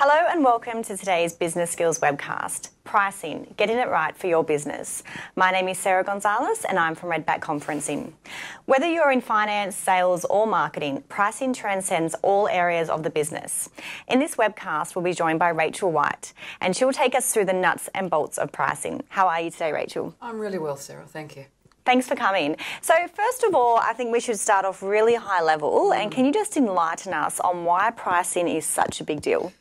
Hello and welcome to today's Business Skills webcast, Pricing, Getting It Right for Your Business. My name is Sarah Gonzalez and I'm from Redback Conferencing. Whether you're in finance, sales or marketing, pricing transcends all areas of the business. In this webcast, we'll be joined by Rachel White and she'll take us through the nuts and bolts of pricing. How are you today, Rachel? I'm really well, Sarah. Thank you. Thanks for coming. So first of all, I think we should start off really high level and can you just enlighten us on why pricing is such a big deal?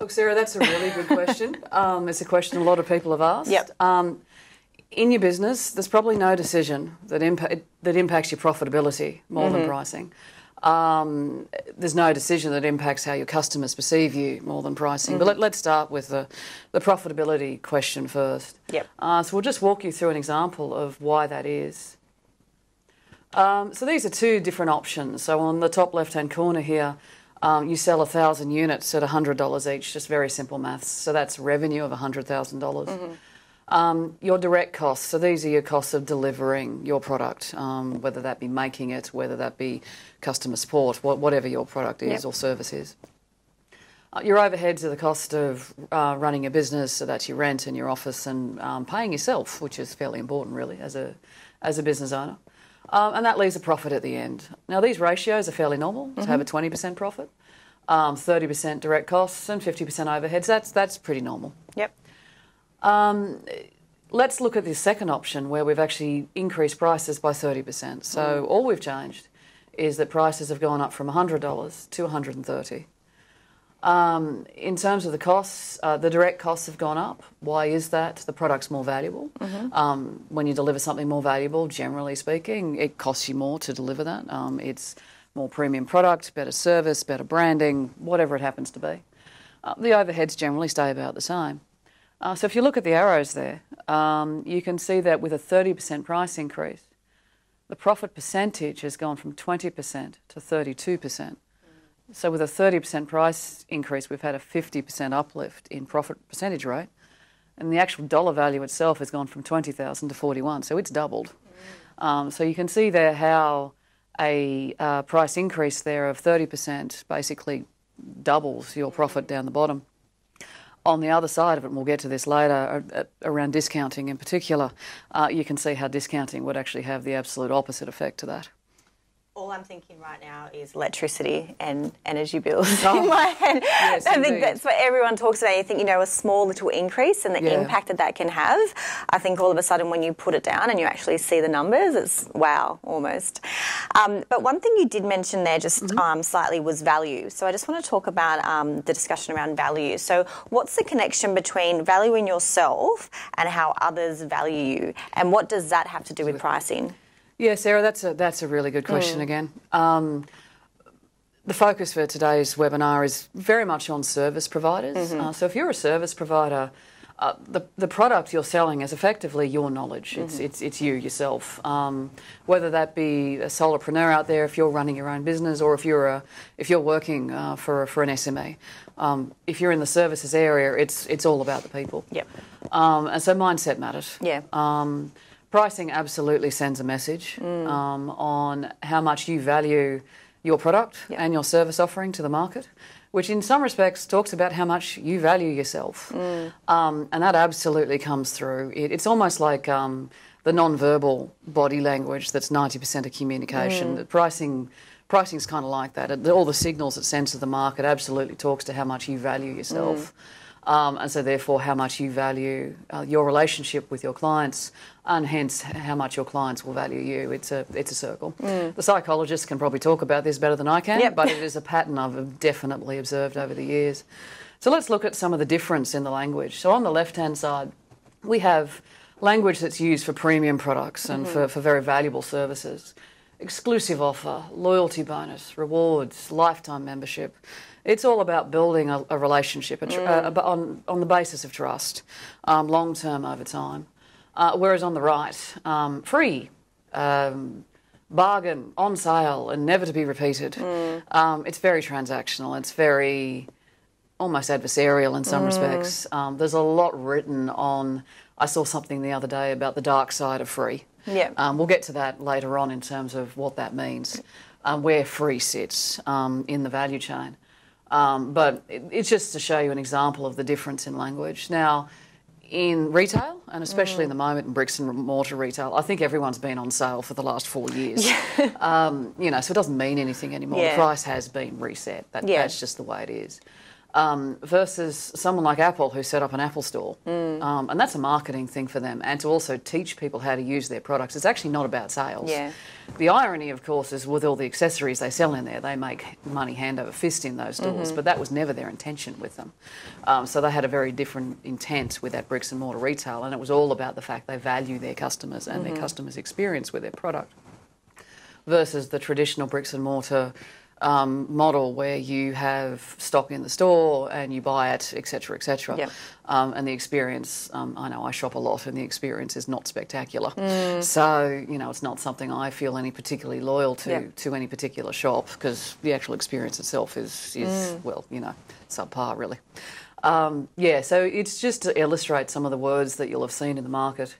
Look, Sarah, that's a really good question. It's a question a lot of people have asked. Yep. In your business, there's probably no decision that impacts your profitability more than pricing. There's no decision that impacts how your customers perceive you more than pricing. But let's start with the profitability question first. Yep. So we'll just walk you through an example of why that is. So these are two different options. So on the top left-hand corner here, you sell 1,000 units at $100 each, just very simple maths. So that's revenue of $100,000. Your direct costs, so these are your costs of delivering your product, whether that be making it, whether that be customer support, whatever your product is or service is. Your overheads are the cost of running a business, so that's your rent and your office and paying yourself, which is fairly important really as a business owner. And that leaves a profit at the end. Now, these ratios are fairly normal, to have a 20% profit, 30% direct costs and 50% overheads. That's pretty normal. Yep. Let's look at this second option where we've actually increased prices by 30%. So all we've changed is that prices have gone up from $100 to $130. In terms of the costs, the direct costs have gone up. Why is that? The product's more valuable. When you deliver something more valuable, generally speaking, it costs you more to deliver that. It's more premium product, better service, better branding, whatever it happens to be. The overheads generally stay about the same. So if you look at the arrows there, you can see that with a 30% price increase, the profit percentage has gone from 20% to 32%. So with a 30% price increase, we've had a 50% uplift in profit percentage rate, and the actual dollar value itself has gone from $20,000 to $41,000, so it's doubled. So you can see there how a price increase there of 30% basically doubles your profit down the bottom. On the other side of it, and we'll get to this later, around discounting in particular, you can see how discounting would actually have the absolute opposite effect to that. All I'm thinking right now is electricity and energy bills in my head. Yes, I think that's what everyone talks about. You think, you know, a small little increase and the impact that that can have. I think all of a sudden when you put it down and you actually see the numbers, it's wow, almost. But one thing you did mention there just slightly was value. So I just want to talk about the discussion around value. So what's the connection between valuing yourself and how others value you? And what does that have to do with pricing? Yeah, Sarah, that's a really good question again. The focus for today's webinar is very much on service providers. So if you're a service provider, the product you're selling is effectively your knowledge. It's you, yourself. Whether that be a solopreneur out there, if you're running your own business, or if you're working for an SME. If you're in the services area, it's all about the people. Yep. And so mindset matters. Yeah. Pricing absolutely sends a message on how much you value your product and your service offering to the market, which in some respects talks about how much you value yourself. And that absolutely comes through. It's almost like the non-verbal body language that's 90% of communication. Pricing's kind of like that. All the signals it sends to the market absolutely talks to how much you value yourself. And so therefore how much you value your relationship with your clients and hence how much your clients will value you. It's a circle. The psychologists can probably talk about this better than I can, but it is a pattern I've definitely observed over the years. So let's look at some of the difference in the language. So on the left-hand side, we have language that's used for premium products and for very valuable services. Exclusive offer, loyalty bonus, rewards, lifetime membership. It's all about building a relationship on the basis of trust, long-term over time. Whereas on the right, free, bargain, on sale, and never to be repeated. It's very transactional. It's very almost adversarial in some respects. There's a lot written on... I saw something the other day about the dark side of free. Yeah. We'll get to that later on in terms of what that means, where free sits in the value chain. But it's just to show you an example of the difference in language. Now, in retail, and especially in the moment in bricks and mortar retail, I think everyone's been on sale for the last 4 years. Yeah. You know, so it doesn't mean anything anymore. Yeah. The price has been reset. That's just the way it is. Versus someone like Apple who set up an Apple store. And that's a marketing thing for them, and to also teach people how to use their products. It's actually not about sales. Yeah. The irony, of course, is with all the accessories they sell in there, they make money hand over fist in those stores, but that was never their intention with them. So they had a very different intent with that bricks and mortar retail, and it was all about the fact they value their customers and their customers' experience with their product. Versus the traditional bricks and mortar model where you have stock in the store and you buy it, etc., etc. Yep. And the experience, I know I shop a lot and the experience is not spectacular. So, you know, it's not something I feel any particularly loyal to any particular shop, because the actual experience itself is well, you know, subpar really. Yeah, so it's just to illustrate some of the words that you'll have seen in the market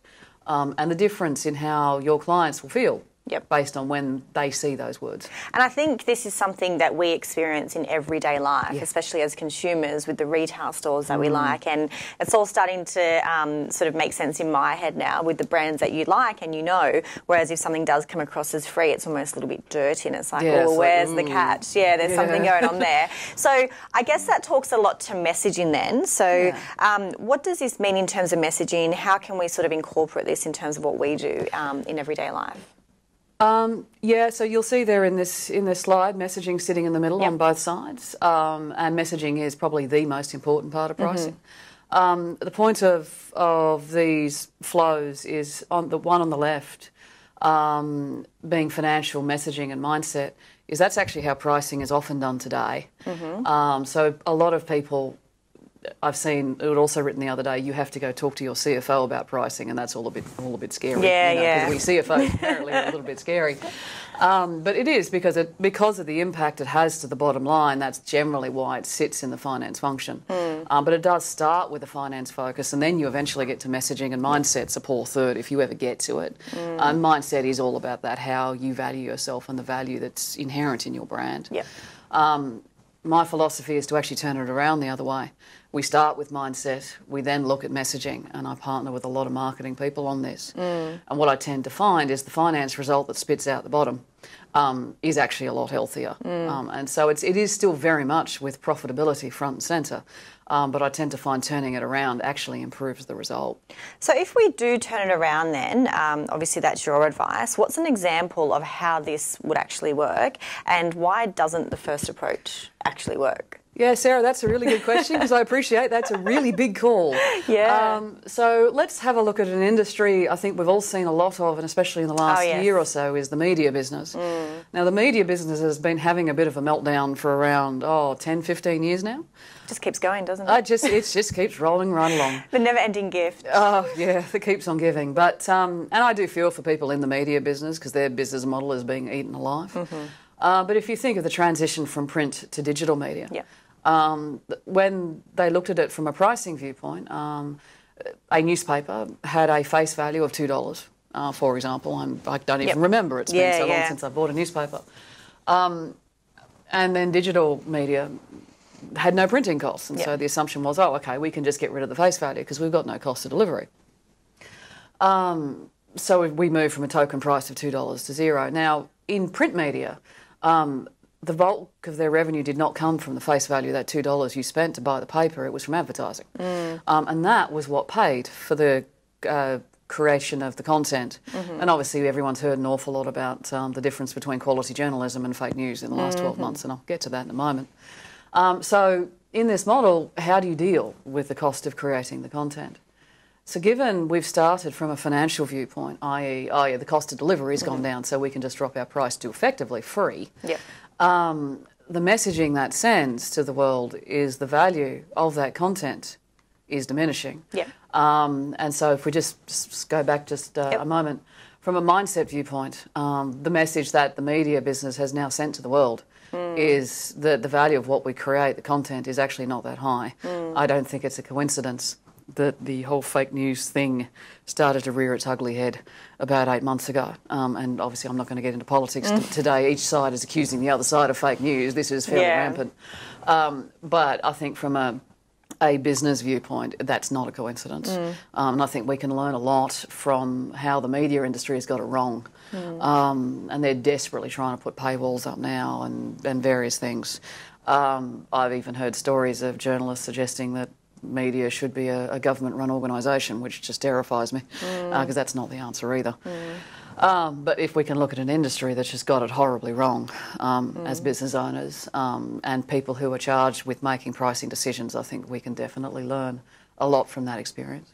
and the difference in how your clients will feel. Yep. Based on when they see those words. And I think this is something that we experience in everyday life, especially as consumers with the retail stores that we like. And it's all starting to sort of make sense in my head now with the brands that you like and you know, whereas if something does come across as free, it's almost a little bit dirty and it's like, oh, where's the catch? Yeah, there's something going on there. So I guess that talks a lot to messaging then. So what does this mean in terms of messaging? How can we sort of incorporate this in terms of what we do in everyday life? Yeah, so you'll see there in this slide, messaging sitting in the middle on both sides, and messaging is probably the most important part of pricing. The point of these flows is on the one on the left, being financial messaging and mindset, is that's actually how pricing is often done today. So a lot of people, I've seen it also written the other day, you have to go talk to your CFO about pricing, and that's all a bit scary. Yeah, you know, yeah. We CFOs apparently are a little bit scary. But it is because of the impact it has to the bottom line, that's generally why it sits in the finance function. But it does start with a finance focus, and then you eventually get to messaging, and mindset's a poor third if you ever get to it. And mindset is all about that, how you value yourself and the value that's inherent in your brand. Yeah. My philosophy is to actually turn it around the other way. We start with mindset, we then look at messaging, and I partner with a lot of marketing people on this. And what I tend to find is the finance result that spits out the bottom is actually a lot healthier. And so it is still very much with profitability front and centre, but I tend to find turning it around actually improves the result. So if we do turn it around then, obviously that's your advice, what's an example of how this would actually work, and why doesn't the first approach actually work? Yeah, Sarah, that's a really good question, because I appreciate that's a really big call. Yeah. So let's have a look at an industry I think we've all seen a lot of, and especially in the last year or so, is the media business. Now, the media business has been having a bit of a meltdown for around, 10, 15 years now. Just keeps going, doesn't it? It just keeps rolling right along. The never-ending gift. Oh, yeah, it keeps on giving. But and I do feel for people in the media business, because their business model is being eaten alive. But if you think of the transition from print to digital media, when they looked at it from a pricing viewpoint, a newspaper had a face value of $2, for example. I don't even remember. It's been so long since I bought a newspaper. And then digital media had no printing costs. And so the assumption was, we can just get rid of the face value because we've got no cost of delivery. So we moved from a token price of $2 to $0. Now, in print media, the bulk of their revenue did not come from the face value, that $2 you spent to buy the paper. It was from advertising. And that was what paid for the creation of the content. And obviously everyone's heard an awful lot about the difference between quality journalism and fake news in the last 12 months, and I'll get to that in a moment. So in this model, how do you deal with the cost of creating the content? So given we've started from a financial viewpoint, i.e. The cost of delivery has gone down, so we can just drop our price to effectively free, the messaging that sends to the world is the value of that content is diminishing. And so if we just go back just a moment, from a mindset viewpoint, the message that the media business has now sent to the world is that the value of what we create, the content, is actually not that high. I don't think it's a coincidence that the whole fake news thing started to rear its ugly head about 8 months ago. And obviously I'm not going to get into politics today. Each side is accusing the other side of fake news. This is fairly rampant. But I think from a business viewpoint, that's not a coincidence. And I think we can learn a lot from how the media industry has got it wrong. And they're desperately trying to put paywalls up now and various things. I've even heard stories of journalists suggesting that media should be a government-run organisation, which just terrifies me, because that's not the answer either. But if we can look at an industry that's just got it horribly wrong as business owners and people who are charged with making pricing decisions, I think we can definitely learn a lot from that experience.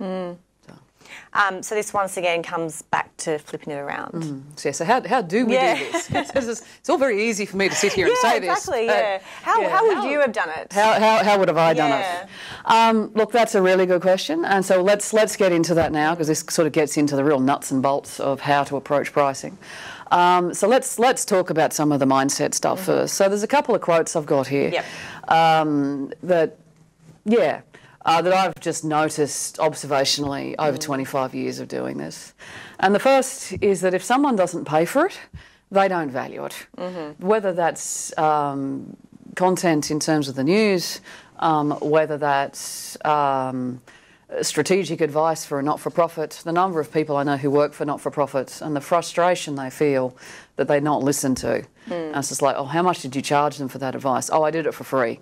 So this once again comes back to flipping it around. So how do we do this? It's all very easy for me to sit here and say this. How would you have done it? How would have I done it? Look, that's a really good question. And so let's get into that now, because this sort of gets into the real nuts and bolts of how to approach pricing. So let's talk about some of the mindset stuff first. So there's a couple of quotes I've got here that I've just noticed observationally over 25 years of doing this. And the first is that if someone doesn't pay for it, they don't value it. Whether that's content in terms of the news, whether that's strategic advice for a not-for-profit, the number of people I know who work for not-for-profits and the frustration they feel that they're not listened to. And it's just like, oh, how much did you charge them for that advice? Oh, I did it for free.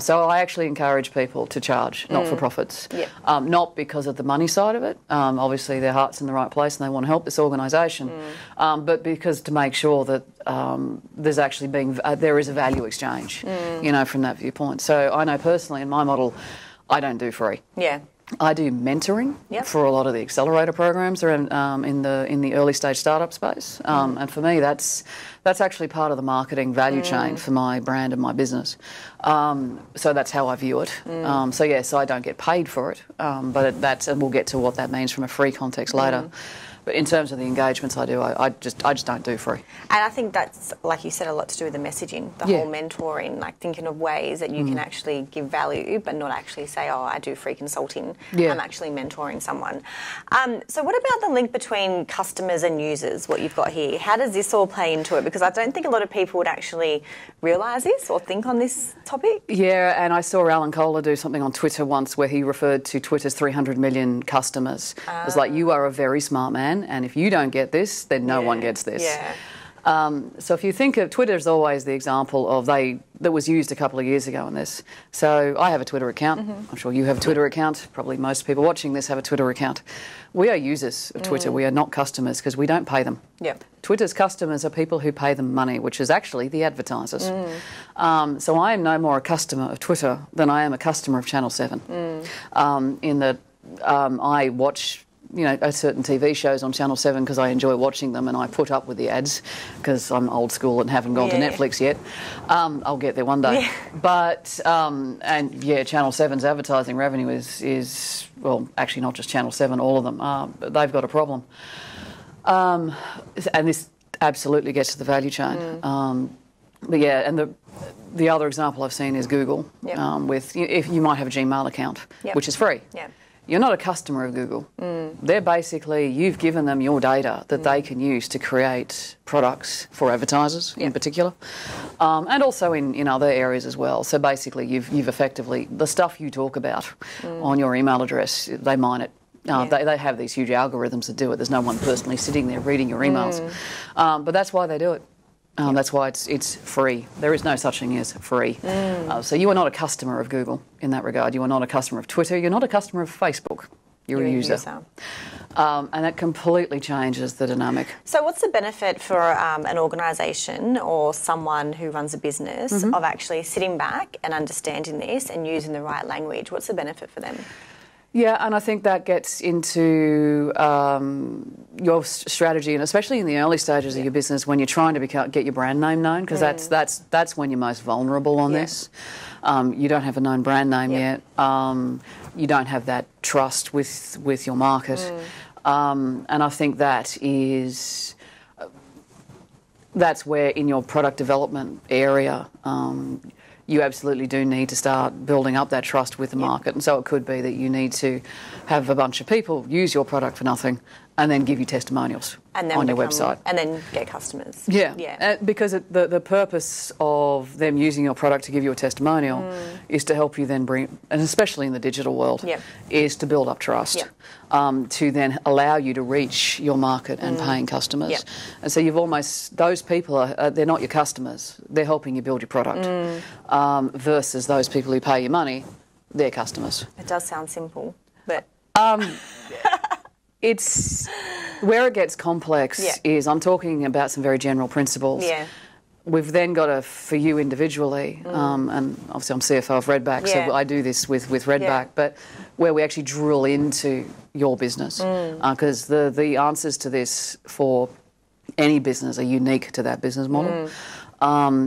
So I actually encourage people to charge not-for-profits, not because of the money side of it. Obviously, their heart's in the right place and they want to help this organisation, but because to make sure that there's actually there is a value exchange, you know, from that viewpoint. So I know personally in my model, I don't do free. I do mentoring for a lot of the accelerator programs around, in the early stage startup space, and for me that's actually part of the marketing value chain for my brand and my business. So that's how I view it. So yes, I don't get paid for it, but that's, and we'll get to what that means from a free context later. But in terms of the engagements I do, I just don't do free. And I think that's, like you said, a lot to do with the messaging, the whole mentoring, like thinking of ways that you can actually give value but not actually say, oh, I do free consulting. I'm actually mentoring someone. So what about the link between customers and users, what you've got here? How does this all play into it? Because I don't think a lot of people would actually realise this or think on this topic. Yeah, and I saw Alan Kohler do something on Twitter once where he referred to Twitter's 300 million customers. It was like, you are a very smart man. And if you don't get this, then no one gets this. So if you think of Twitter is always the example of that was used a couple of years ago in this. So I have a Twitter account. I'm sure you have a Twitter account. Probably most people watching this have a Twitter account. We are users of Twitter. We are not customers because we don't pay them. Twitter's customers are people who pay them money, which is actually the advertisers. So I am no more a customer of Twitter than I am a customer of Channel 7. In that I watch, you know, certain TV shows on Channel 7 because I enjoy watching them and I put up with the ads because I'm old school and haven't gone to Netflix yet. I'll get there one day. But, and yeah, Channel 7's advertising revenue is, well, actually not just Channel 7, all of them, they've got a problem. And this absolutely gets to the value chain. But yeah, and the other example I've seen is Google with, if you might have a Gmail account, which is free. You're not a customer of Google. They're basically, you've given them your data that they can use to create products for advertisers in particular, and also in other areas as well. So basically you've effectively, the stuff you talk about on your email address, they mine it. They have these huge algorithms that do it. There's no one personally sitting there reading your emails. But that's why they do it. That's why it's free. There is no such thing as free. So you are not a customer of Google in that regard. You are not a customer of Twitter. You're not a customer of Facebook. You're a user. And that completely changes the dynamic. So what's the benefit for an organisation or someone who runs a business of actually sitting back and understanding this and using the right language? What's the benefit for them? Yeah, and I think that gets into your strategy, and especially in the early stages of your business when you're trying to get your brand name known, because that's when you're most vulnerable on this. You don't have a known brand name yet. You don't have that trust with your market. And I think that is... That's where in your product development area... you absolutely do need to start building up that trust with the market. And so it could be that you need to have a bunch of people use your product for nothing and then give you testimonials and then on your website. And then get customers. Yeah, because the purpose of them using your product to give you a testimonial is to help you then bring, and especially in the digital world, is to build up trust to then allow you to reach your market and paying customers. Yep. And so you've almost, those people, they're not your customers. They're helping you build your product versus those people who pay you money, they're customers. It does sound simple, but... It's where it gets complex is I'm talking about some very general principles. Yeah. We've then got a for you individually, and obviously I'm CFO of Redback, so I do this with Redback, but where we actually drill into your business because the answers to this for any business are unique to that business model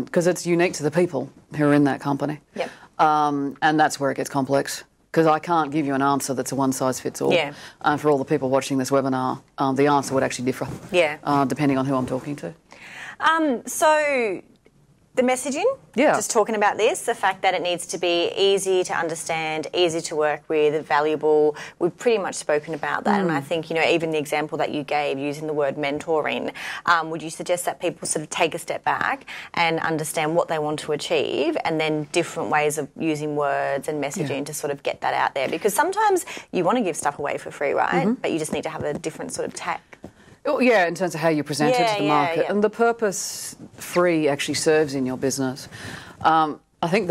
because it's unique to the people who are in that company. Yep. And that's where it gets complex. Because I can't give you an answer that's a one-size-fits-all. Yeah. For all the people watching this webinar, the answer would actually differ depending on who I'm talking to. So the messaging, just talking about this, the fact that it needs to be easy to understand, easy to work with, valuable. We've pretty much spoken about that. And I think, you know, even the example that you gave using the word mentoring, would you suggest that people sort of take a step back and understand what they want to achieve and then different ways of using words and messaging to sort of get that out there? Because sometimes you want to give stuff away for free, right? But you just need to have a different sort of tack. Oh, yeah, in terms of how you present it to the market. Yeah. And the purpose free actually serves in your business. I think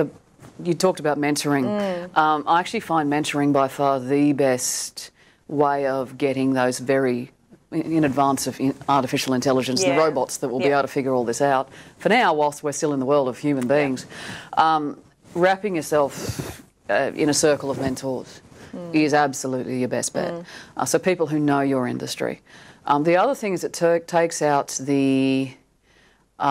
you talked about mentoring. I actually find mentoring by far the best way of getting those very, in advance of artificial intelligence and the robots that will be able to figure all this out. For now, whilst we're still in the world of human beings, wrapping yourself in a circle of mentors is absolutely your best bet. So people who know your industry. The other thing is it takes out the, if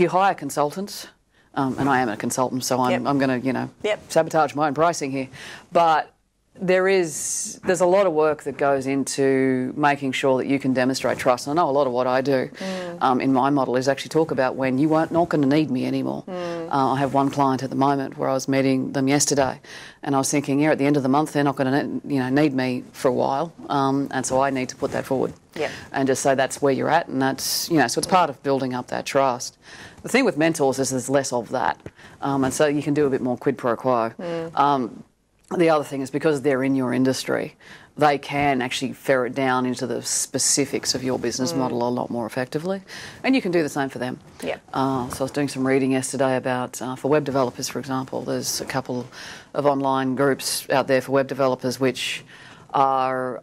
you hire consultants, and I am a consultant, so I'm going to, you know, sabotage my own pricing here, but there's a lot of work that goes into making sure that you can demonstrate trust. And I know a lot of what I do in my model is actually talk about when you weren't not going to need me anymore. I have one client at the moment where I was meeting them yesterday, and I was thinking, yeah, at the end of the month they're not going to, you know, need me for a while, and so I need to put that forward and just say that's where you're at, and that's, you know, so it's part of building up that trust. The thing with mentors is there's less of that, and so you can do a bit more quid pro quo. The other thing is because they're in your industry, they can actually ferret down into the specifics of your business model a lot more effectively. And you can do the same for them. Yeah. So I was doing some reading yesterday about, for web developers, for example, there's a couple of online groups out there for web developers which are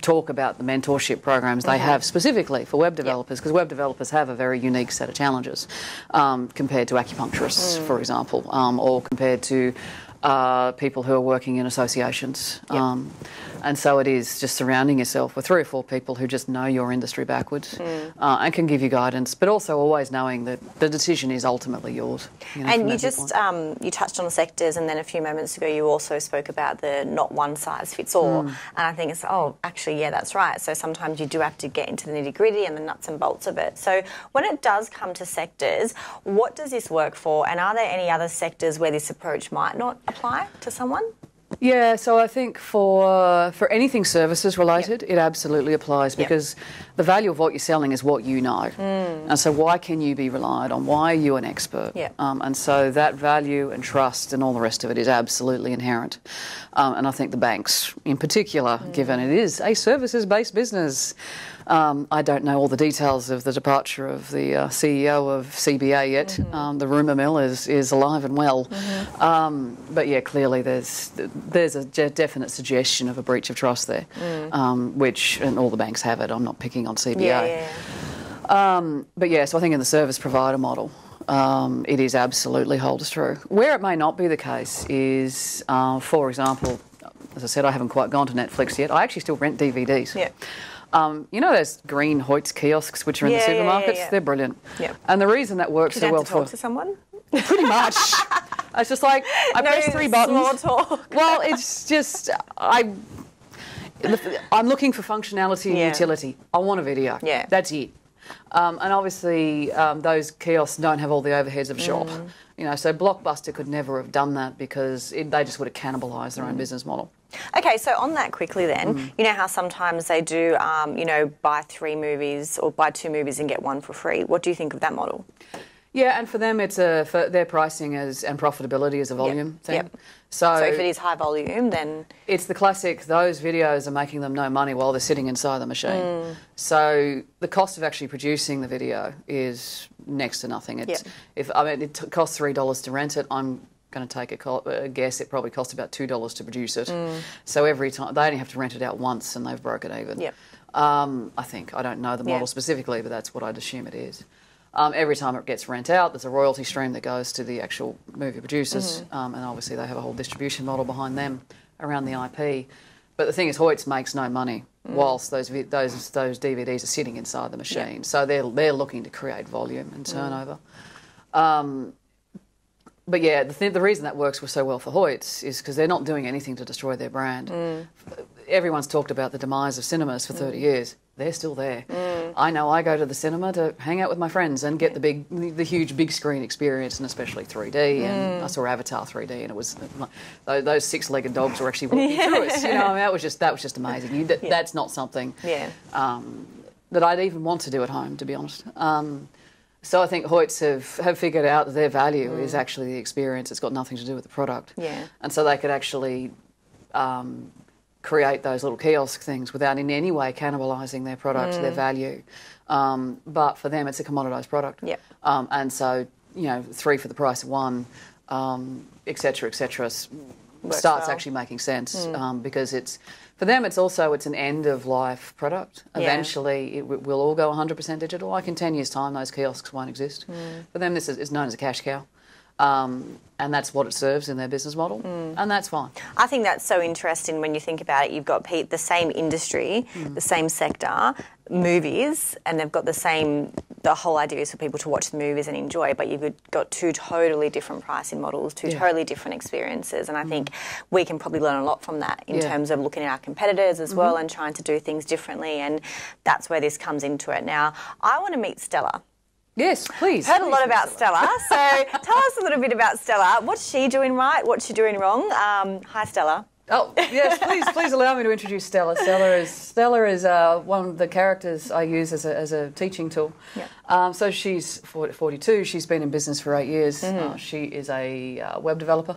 talk about the mentorship programs they have specifically for web developers, because web developers have a very unique set of challenges compared to acupuncturists, for example, or compared to people who are working in associations. And so it is just surrounding yourself with 3 or 4 people who just know your industry backwards and can give you guidance, but also always knowing that the decision is ultimately yours. You know, and you just, you touched on the sectors, and then a few moments ago you also spoke about the not one size fits all. And I think it's, oh, actually, yeah, that's right. So sometimes you do have to get into the nitty gritty and the nuts and bolts of it. So when it does come to sectors, what does this work for? And are there any other sectors where this approach might not apply to someone? Yeah, so I think for anything services related, it absolutely applies because the value of what you're selling is what you know. And so why can you be relied on? Why are you an expert? And so that value and trust and all the rest of it is absolutely inherent. And I think the banks in particular, given it is a services-based business, I don't know all the details of the departure of the CEO of CBA yet. The rumour mill is alive and well. But, yeah, clearly there's a definite suggestion of a breach of trust there, which, and all the banks have it. I'm not picking on CBA. But, yeah, so I think in the service provider model, it is absolutely holds true. Where it may not be the case is, for example, as I said, I haven't quite gone to Netflix yet. I actually still rent DVDs. You know those green Hoyt's kiosks which are in the supermarkets? They're brilliant. And the reason that works so well for... Did you have to talk to someone? Pretty much. It's just like, I press 3 buttons. Small talk. Well, it's just, I'm looking for functionality and utility. I want a video. That's it. And obviously those kiosks don't have all the overheads of a shop. You know, so Blockbuster could never have done that because they just would have cannibalised their own business model. Okay, so on that quickly then, you know how sometimes they do, you know, buy 3 movies or buy 2 movies and get 1 for free. What do you think of that model? Yeah, and for them, it's for their pricing and profitability is a volume thing. So if it is high volume, then it's the classic. Those videos are making them no money while they're sitting inside the machine. So the cost of actually producing the video is next to nothing. It's if I mean it costs $3 to rent it. I'm going to take a guess. It probably costs about $2 to produce it. So every time they only have to rent it out once, and they've broken even. I think I don't know the model specifically, but that's what I'd assume it is. Every time it gets rent out, there's a royalty stream that goes to the actual movie producers, and obviously they have a whole distribution model behind them around the IP. But the thing is, Hoyt's makes no money whilst those DVDs are sitting inside the machine. So they're looking to create volume and turnover. But yeah, the reason that works so well for Hoyt's is because they're not doing anything to destroy their brand. Everyone's talked about the demise of cinemas for 30 years. They're still there. I know I go to the cinema to hang out with my friends and get the huge big screen experience, and especially 3D. And I saw Avatar 3D, and it was those 6-legged dogs were actually walking through us. You know, I mean, that was just amazing. That's not something that I'd even want to do at home, to be honest. So I think Hoyt's have figured out that their value is actually the experience. It's got nothing to do with the product. And so they could actually create those little kiosk things without in any way cannibalising their product, their value. But for them, it's a commoditised product. And so, you know, 3 for the price of 1, et cetera, starts actually making sense because it's, for them, it's also, it's an end-of-life product. Eventually, we'll all go 100% digital. Like in 10 years' time, those kiosks won't exist. For them, it's known as a cash cow. And that's what it serves in their business model, and that's fine. I think that's so interesting when you think about it. You've got the same industry, the same sector, movies, and they've got the whole idea is for people to watch the movies and enjoy, but you've got 2 totally different pricing models, 2 totally different experiences, and I think we can probably learn a lot from that in terms of looking at our competitors as well and trying to do things differently, and that's where this comes into it. Now, I want to meet Stella. Yes, please. Heard a lot about Stella, so tell us a little bit about Stella. What's she doing right? What's she doing wrong? Hi, Stella. Oh, yes, please allow me to introduce Stella. Stella is one of the characters I use as a teaching tool. So she's 42. She's been in business for 8 years. She is a web developer.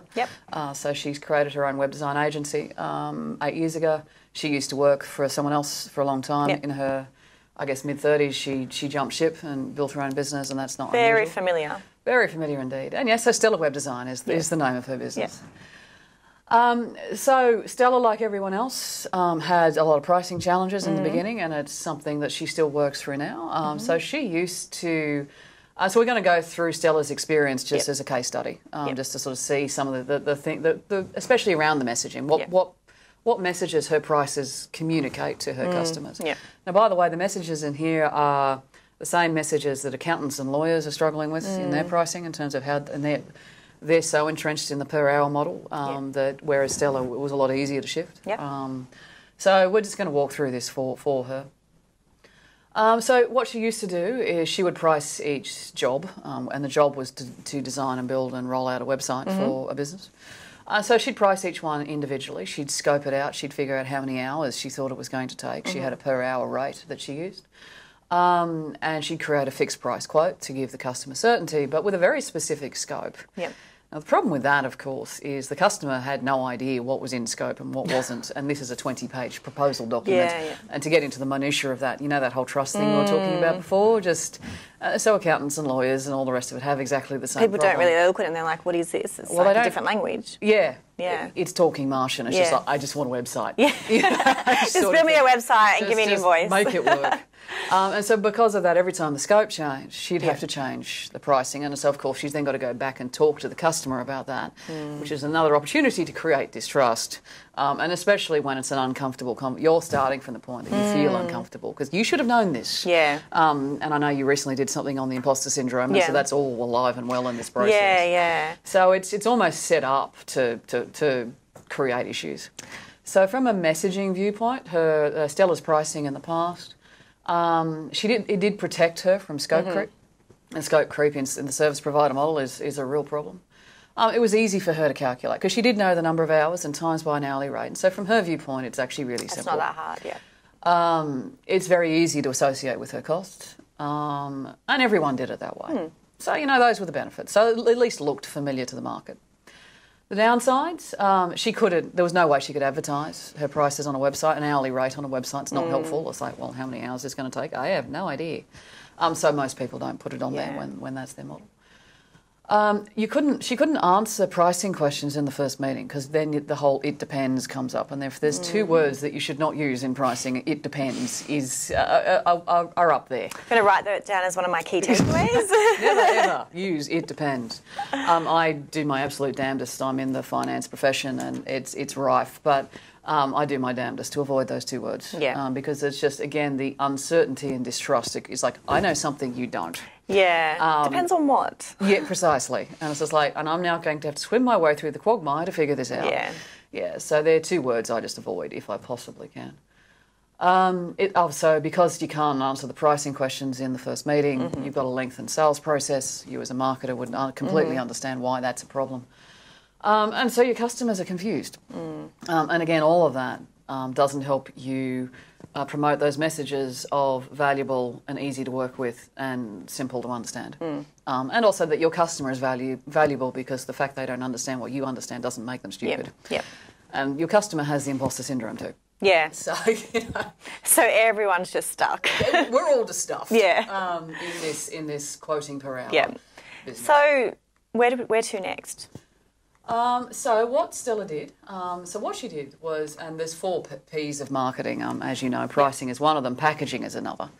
So she's created her own web design agency 8 years ago. She used to work for someone else for a long time in her... I guess mid-30s, she jumped ship and built her own business, and that's not unusual. Very familiar. Very familiar indeed. And yes, so Stella Web Design is the name of her business. So Stella, like everyone else, had a lot of pricing challenges in the beginning, and it's something that she still works through now. So she used to... so we're going to go through Stella's experience just as a case study, just to sort of see some of the especially around the messaging, what messages her prices communicate to her customers. Now, by the way, the messages in here are the same messages that accountants and lawyers are struggling with in their pricing in terms of how... And they're so entrenched in the per-hour model that whereas Stella, it was a lot easier to shift. So we're just going to walk through this for her. So what she used to do is she would price each job, and the job was to design and build and roll out a website for a business. So she'd price each one individually. She'd scope it out. She'd figure out how many hours she thought it was going to take. She had a per-hour rate that she used. And she'd create a fixed price quote to give the customer certainty, but with a very specific scope. Now, the problem with that, of course, is the customer had no idea what was in scope and what wasn't, and this is a 20-page proposal document. And to get into the minutiae of that, you know, that whole trust thing we were talking about before, just so accountants and lawyers and all the rest of it have exactly the same problem. People don't really look at it and they're like, what is this? It's like a different language. It's talking Martian. It's just like, I just want a website. Just build me a website and give me an invoice. Make it work. And so because of that, every time the scope changed, she'd have to change the pricing. And so, of course, she's then got to go back and talk to the customer about that, which is another opportunity to create distrust. And especially when it's an uncomfortable you're starting from the point that you feel uncomfortable because you should have known this. And I know you recently did something on the imposter syndrome, and so that's all alive and well in this process. So it's almost set up to create issues. So from a messaging viewpoint, Stella's pricing in the past It did protect her from scope creep. And scope creep in the service provider model is a real problem. It was easy for her to calculate because she did know the number of hours and times by an hourly rate. And so from her viewpoint, it's actually really simple. It's not that hard, yeah. It's very easy to associate with her cost. And everyone did it that way. So, you know, those were the benefits. So it at least looked familiar to the market. The downsides, there was no way she could advertise her prices on a website. An hourly rate on a website's not helpful. It's like, well, how many hours is it going to take? I have no idea. So most people don't put it on there when that's their model. She couldn't answer pricing questions in the first meeting because then the whole "it depends" comes up, and if there's two words that you should not use in pricing, "it depends" are up there. I'm going to write that down as one of my key takeaways. Never ever use "it depends." I do my absolute damnedest. I'm in the finance profession, and it's rife, but I do my damnedest to avoid those two words because it's just, again, the uncertainty and distrust. It's like, I know something you don't. Yeah, depends on what. Yeah, precisely. And it's just like, and I'm now going to have to swim my way through the quagmire to figure this out. Yeah. Yeah, so they're two words I just avoid if I possibly can. So because you can't answer the pricing questions in the first meeting, you've got a lengthened sales process. You as a marketer would completely understand why that's a problem. And so your customers are confused. And again, all of that doesn't help you promote those messages of valuable and easy to work with and simple to understand. And also that your customer is valuable because the fact they don't understand what you understand doesn't make them stupid. Yep. And your customer has the imposter syndrome too. Yeah. So, you know. So everyone's just stuck. We're all just stuffed. Yeah. In this quoting per hour. Yeah. Business. So where to next? So what Stella did, what she did was, and there's four P's of marketing, as you know, pricing is one of them, packaging is another.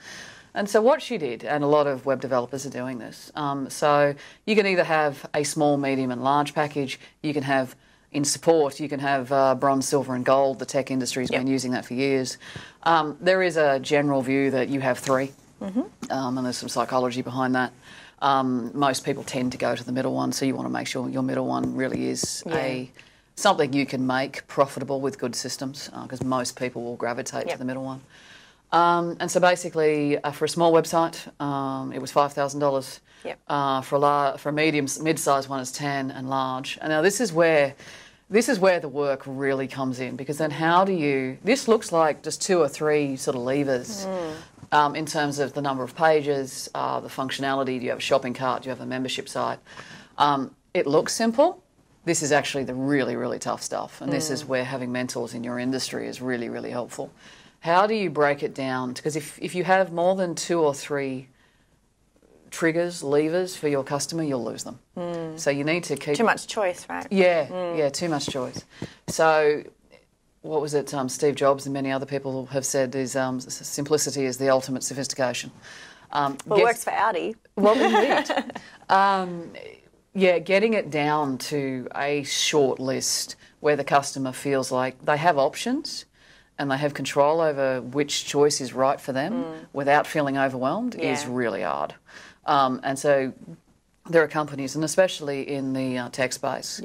And so what she did, and a lot of web developers are doing this, so you can either have a small, medium and large package, you can have, in support, you can have bronze, silver and gold, the tech industry's been using that for years. There is a general view that you have three, and there's some psychology behind that. Most people tend to go to the middle one, so you want to make sure your middle one really is something you can make profitable with good systems, because most people will gravitate to the middle one. And so basically, for a small website, it was $5,000. For a medium, mid-sized one, it's $10,000, and large. And now this is where the work really comes in, because then how do you? This looks like just two or three sort of levers. In terms of the number of pages, the functionality, do you have a shopping cart, do you have a membership site? It looks simple. This is actually the really, really tough stuff, and this is where having mentors in your industry is really, really helpful. How do you break it down? Because if you have more than two or three triggers, levers for your customer, you'll lose them. So you need to keep... Too much choice, right? Yeah, yeah, too much choice. So... What was it Steve Jobs and many other people have said is simplicity is the ultimate sophistication. It works for Audi. Well, indeed. Getting it down to a short list where the customer feels like they have options and they have control over which choice is right for them without feeling overwhelmed is really hard. And so there are companies, and especially in the tech space,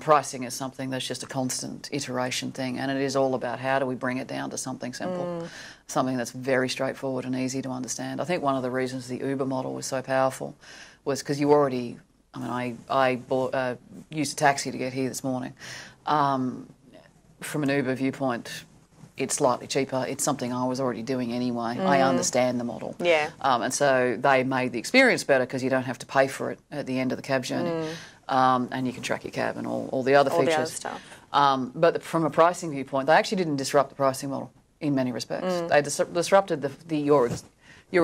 pricing is something that's just a constant iteration thing, and it is all about how do we bring it down to something simple, something that's very straightforward and easy to understand. I think one of the reasons the Uber model was so powerful was because you already, I mean, I used a taxi to get here this morning. From an Uber viewpoint, it's slightly cheaper. It's something I was already doing anyway. I understand the model. Yeah. And so they made the experience better because you don't have to pay for it at the end of the cab journey. And you can track your cab and all the other features. All the other stuff. But from a pricing viewpoint, they actually didn't disrupt the pricing model in many respects. They disrupted your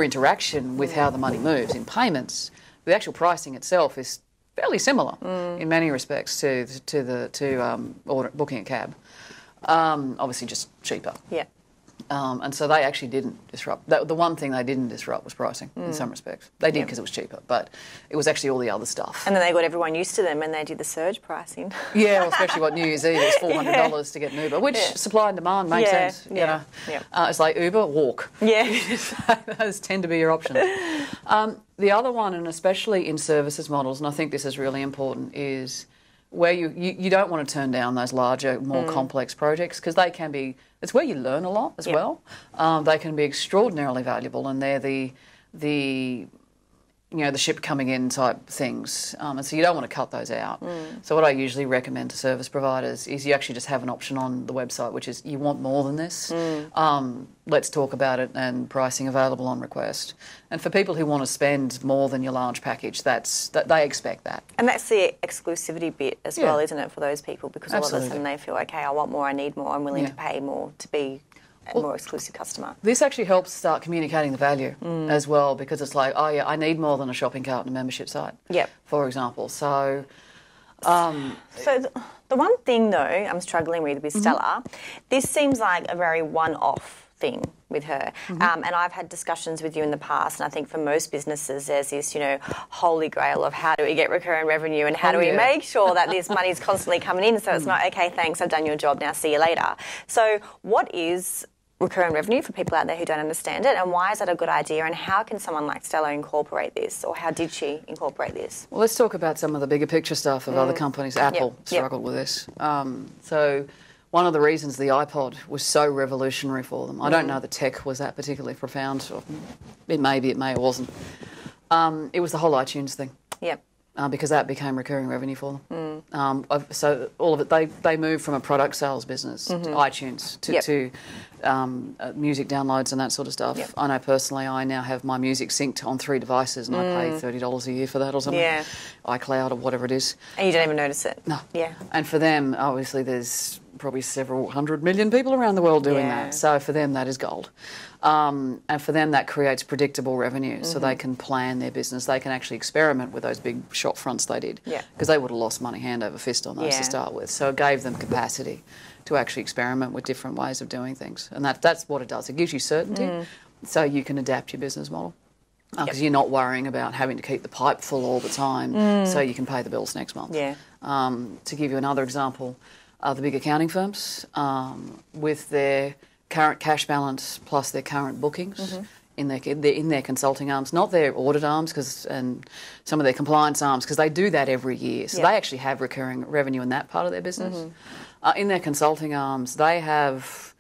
interaction with how the money moves in payments. The actual pricing itself is fairly similar in many respects to booking a cab. Obviously just cheaper. Yeah. And so they actually didn't disrupt. The one thing they didn't disrupt was pricing in some respects. They did because it was cheaper, but it was actually all the other stuff. And then they got everyone used to them and they did the surge pricing. Yeah, well, especially what New Year's Eve is $400 to get an Uber, which supply and demand makes sense. Yeah. You know? It's like Uber, walk. Yeah. Those tend to be your options. The other one, and especially in services models, and I think this is really important, is where you don't want to turn down those larger, more complex projects, because they can be, it's where you learn a lot as well. They can be extraordinarily valuable, and they're the ship coming in type things. And so you don't want to cut those out. So what I usually recommend to service providers is you actually just have an option on the website, which is you want more than this. Let's talk about it, and pricing available on request. And for people who want to spend more than your large package, they expect that. And that's the exclusivity bit as well, isn't it, for those people? Because all of a sudden they feel, okay, I want more, I need more, I'm willing to pay more to be more exclusive customer. This actually helps start communicating the value as well, because it's like, oh yeah, I need more than a shopping cart and a membership site, for example. So the one thing though I'm struggling with Stella, this seems like a very one-off thing with her. And I've had discussions with you in the past, and I think for most businesses there's this, you know, holy grail of how do we get recurring revenue and how do we make sure that this money's constantly coming in, so it's not, okay, thanks, I've done your job, now see you later. So what is recurring revenue for people out there who don't understand it, and why is that a good idea, and how can someone like Stella incorporate this, or how did she incorporate this? Well, let's talk about some of the bigger picture stuff of other companies. Apple struggled with this. So one of the reasons the iPod was so revolutionary for them, I don't know the tech was that particularly profound, or it may, it wasn't. It was the whole iTunes thing. Because that became recurring revenue for them. So all of it, they moved from a product sales business, to iTunes, to music downloads and that sort of stuff. I know personally I now have my music synced on 3 devices, and I pay $30 a year for that or something, iCloud or whatever it is. And you don't even notice it? No. Yeah. And for them, obviously there's probably several hundred million people around the world doing that. So for them that is gold. And for them that creates predictable revenue, so they can plan their business. They can actually experiment with those big shop fronts they did, because they would have lost money hand over fist on those to start with. So it gave them capacity to actually experiment with different ways of doing things. And that's what it does. It gives you certainty, so you can adapt your business model, because you're not worrying about having to keep the pipe full all the time, so you can pay the bills next month. To give you another example, the big accounting firms, with their current cash balance plus their current bookings in their consulting arms, not their audit arms, and some of their compliance arms, because they do that every year. So they actually have recurring revenue in that part of their business. In their consulting arms, they have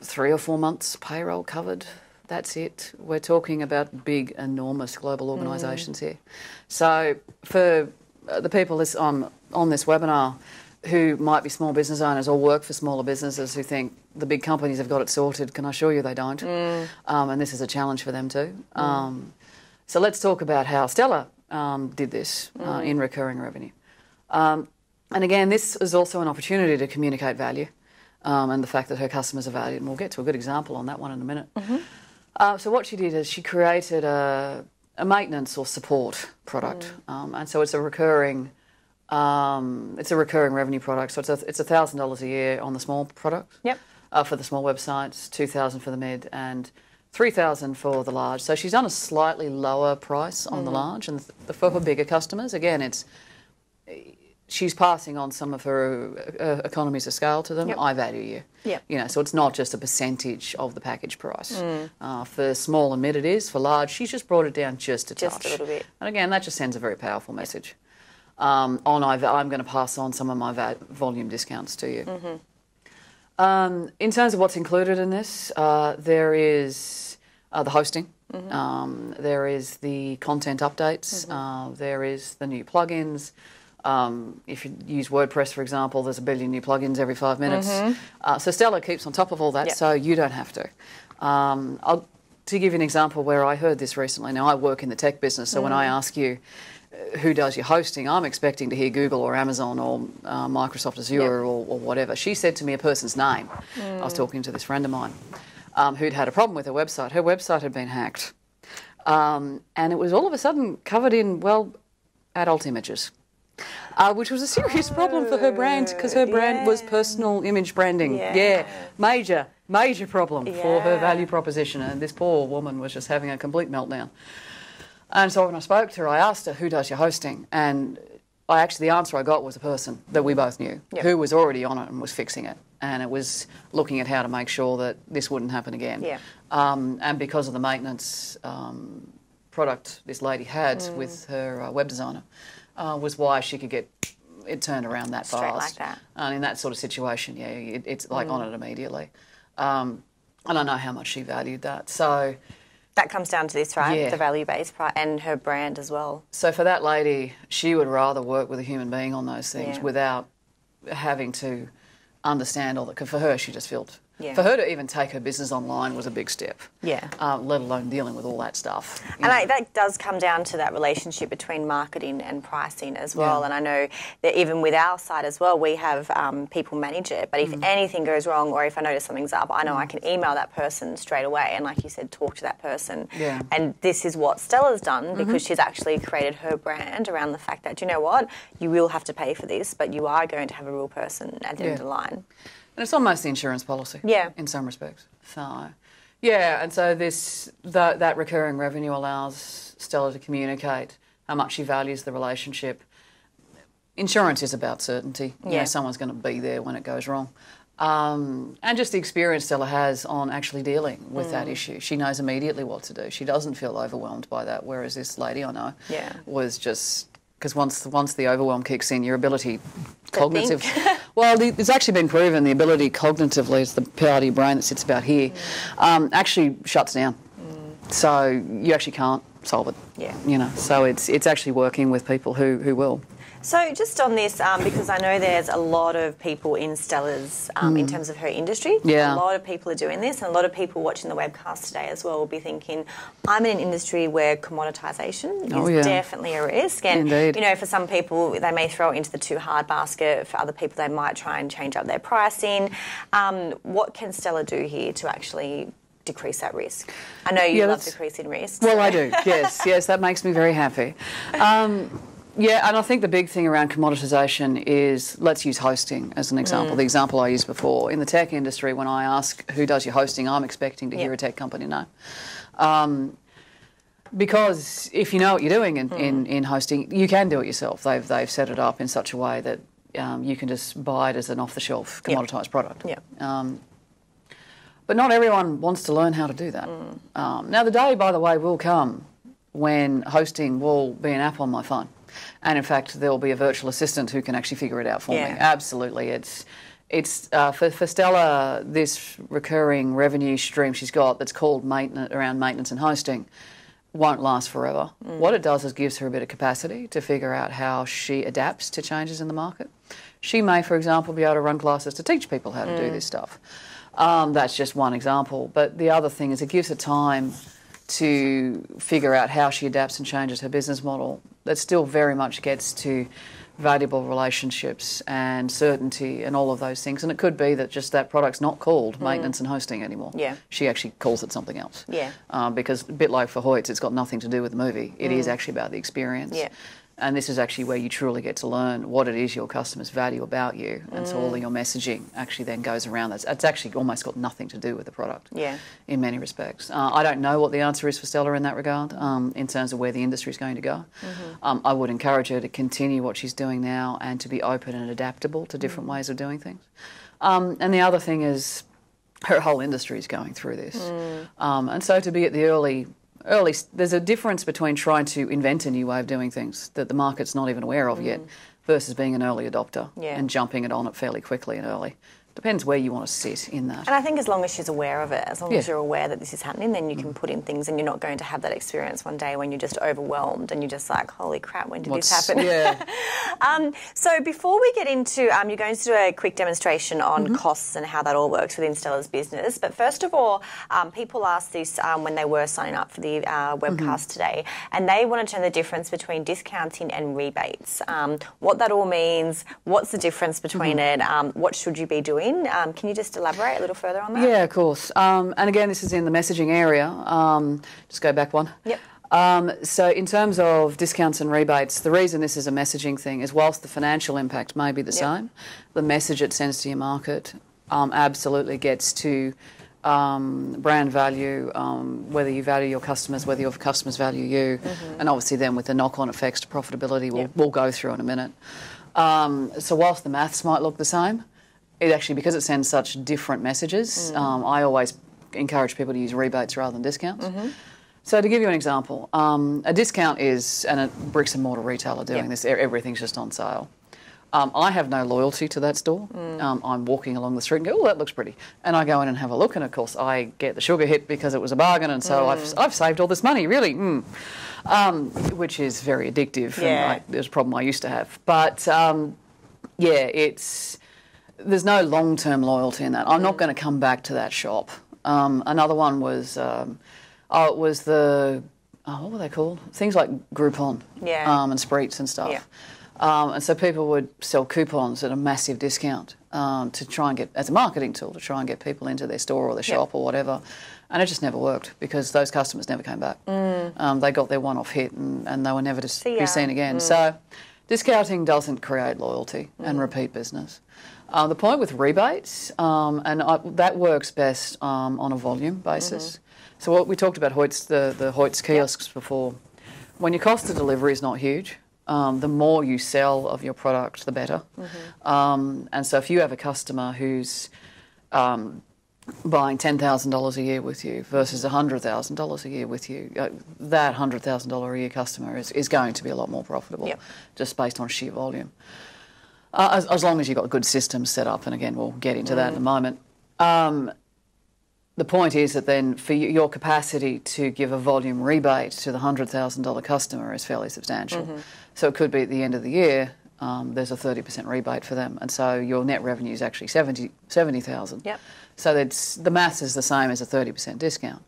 3 or 4 months payroll covered. That's it. We're talking about big, enormous global organisations here. So for the people on this webinar who might be small business owners or work for smaller businesses who think the big companies have got it sorted, can I assure you they don't. And this is a challenge for them too. So let's talk about how Stella did this in recurring revenue. And again, this is also an opportunity to communicate value and the fact that her customers are valued. And we'll get to a good example on that one in a minute. So what she did is she created a maintenance or support product. And so it's a recurring revenue product, so it's $1,000 a year on the small product. For the small websites, $2,000 for the mid, and $3,000 for the large. So she's done a slightly lower price on the large, and for her bigger customers, again, she's passing on some of her economies of scale to them. I value you. You know, so it's not just a percentage of the package price. For small and mid, it is. For large, she's just brought it down just a touch, a little bit. And again, that just sends a very powerful message. I'm going to pass on some of my volume discounts to you. In terms of what's included in this, there is the hosting, there is the content updates, there is the new plugins. If you use WordPress, for example, there's a billion new plugins every 5 minutes. So Stella keeps on top of all that, so you don't have to. To give you an example where I heard this recently, now I work in the tech business, so when I ask you, who does your hosting, I'm expecting to hear Google or Amazon or Microsoft Azure or whatever. She said to me a person's name. I was talking to this friend of mine who'd had a problem with her website. Her website had been hacked. And it was all of a sudden covered in, well, adult images, which was a serious problem for her brand, because her brand was personal image branding. Major problem for her value proposition. And this poor woman was just having a complete meltdown. And so when I spoke to her, I asked her, who does your hosting? And the answer I got was a person that we both knew who was already on it and was fixing it. And it was looking at how to make sure that this wouldn't happen again. And because of the maintenance product this lady had with her web designer was why she could get it turned around that fast. Straight like that. And in that sort of situation, yeah, it's like on it immediately. And I know how much she valued that. So that comes down to this, right? Yeah. The value-based part and her brand as well. So for that lady, she would rather work with a human being on those things without having to understand all that. Because for her, she just felt... Yeah. For her to even take her business online was a big step, let alone dealing with all that stuff. And like, that does come down to that relationship between marketing and pricing as well. Yeah. And I know that even with our site as well, we have people manage it. But if anything goes wrong or if I notice something's up, I know I can email that person straight away and, like you said, talk to that person. Yeah. And this is what Stella's done because she's actually created her brand around the fact that, you know what, you will have to pay for this, but you are going to have a real person at the end of the line. And it's almost the insurance policy, in some respects. So, yeah, and so that recurring revenue allows Stella to communicate how much she values the relationship. Insurance is about certainty. You know, someone's going to be there when it goes wrong. And just the experience Stella has on actually dealing with that issue. She knows immediately what to do. She doesn't feel overwhelmed by that, whereas this lady I know was just... Because once the overwhelm kicks in, your ability cognitive... Well, it's actually been proven the ability cognitively is the part of your brain that sits about here, actually shuts down. So you actually can't solve it. Yeah. You know, so it's actually working with people who will. So just on this, because I know there's a lot of people in Stella's, in terms of her industry, a lot of people are doing this, and a lot of people watching the webcast today as well will be thinking, I'm in an industry where commoditisation is definitely a risk. And, you know, for some people, they may throw it into the too hard basket. For other people, they might try and change up their pricing. What can Stella do here to actually... decrease that risk? I know you love decreasing risk. Well, I do, yes, that makes me very happy. And I think the big thing around commoditisation is, let's use hosting as an example, the example I used before. In the tech industry, when I ask who does your hosting, I'm expecting to hear a tech company no. Because if you know what you're doing in hosting, you can do it yourself. They've set it up in such a way that you can just buy it as an off-the-shelf commoditised product. But not everyone wants to learn how to do that. Now, the day, by the way, will come when hosting will be an app on my phone. And, in fact, there will be a virtual assistant who can actually figure it out for me. Absolutely. For Stella, this recurring revenue stream she's got that's called around maintenance and hosting won't last forever. What it does is gives her a bit of capacity to figure out how she adapts to changes in the market. She may, for example, be able to run classes to teach people how to do this stuff. That's just one example. But the other thing is it gives her time to figure out how she adapts and changes her business model. That still very much gets to valuable relationships and certainty and all of those things. And it could be that just that product's not called maintenance and hosting anymore. Yeah. She actually calls it something else. Yeah. Because a bit like for Hoyt's, it's got nothing to do with the movie. It is actually about the experience. Yeah. And this is actually where you truly get to learn what it is your customers value about you. And so all of your messaging actually then goes around that. It's actually almost got nothing to do with the product in many respects. I don't know what the answer is for Stella in that regard in terms of where the industry is going to go. I would encourage her to continue what she's doing now and to be open and adaptable to different ways of doing things. And the other thing is her whole industry is going through this. And so to be at the early, there's a difference between trying to invent a new way of doing things that the market's not even aware of yet versus being an early adopter and jumping it on it fairly quickly and early. Depends where you want to sit in that. And I think as long as she's aware of it, as long as you're aware that this is happening, then you can put in things and you're not going to have that experience one day when you're just overwhelmed and you're just like, holy crap, when did this happen? Yeah. So before we get into, you're going to do a quick demonstration on costs and how that all works within Stella's business. But first of all, people asked this when they were signing up for the webcast today, and they wanted to know the difference between discounting and rebates, what that all means, what's the difference between it, what should you be doing? Can you just elaborate a little further on that? Yeah, of course. And again, this is in the messaging area. Just go back one. Yep. So in terms of discounts and rebates, the reason this is a messaging thing is whilst the financial impact may be the same, the message it sends to your market absolutely gets to brand value, whether you value your customers, whether your customers value you, and obviously then with the knock-on effects to profitability we'll go through in a minute. So whilst the maths might look the same, it actually, because it sends such different messages, I always encourage people to use rebates rather than discounts. So to give you an example, a discount is, and a bricks and mortar retailer doing this, everything's just on sale. I have no loyalty to that store. I'm walking along the street and go, oh, that looks pretty. And I go in and have a look, and of course I get the sugar hit because it was a bargain, and so I've saved all this money, really, which is very addictive. Yeah. And there's a problem I used to have. But, yeah, there's no long-term loyalty in that. I'm not going to come back to that shop. Another one was, it was the, what were they called? Things like Groupon and Spreets and stuff. Yeah. And so people would sell coupons at a massive discount to try and get, as a marketing tool, to try and get people into their store or their shop or whatever. And it just never worked because those customers never came back. They got their one-off hit and they were never to be seen again. So discounting doesn't create loyalty and repeat business. The point with rebates, that works best on a volume basis. So what we talked about Hoyt's, the Hoyt's kiosks before. When your cost of delivery is not huge, the more you sell of your product, the better. And so if you have a customer who's buying $10,000 a year with you versus $100,000 a year with you, that $100,000 a year customer is going to be a lot more profitable just based on sheer volume. As long as you've got a good system set up, and again, we'll get into that in a moment. The point is that then for your capacity to give a volume rebate to the $100,000 customer is fairly substantial. So it could be at the end of the year, there's a 30% rebate for them, and so your net revenue is actually 70,000. So that's, the math is the same as a 30% discount.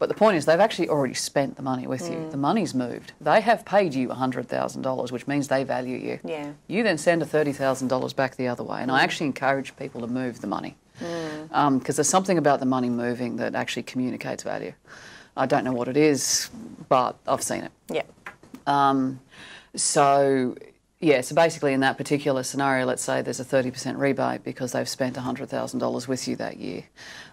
But the point is they've actually already spent the money with you. The money's moved. They have paid you $100,000, which means they value you. You then send a $30,000 back the other way. And I actually encourage people to move the money because there's something about the money moving that actually communicates value. I don't know what it is, but I've seen it. So basically in that particular scenario, let's say there's a 30% rebate because they've spent $100,000 with you that year.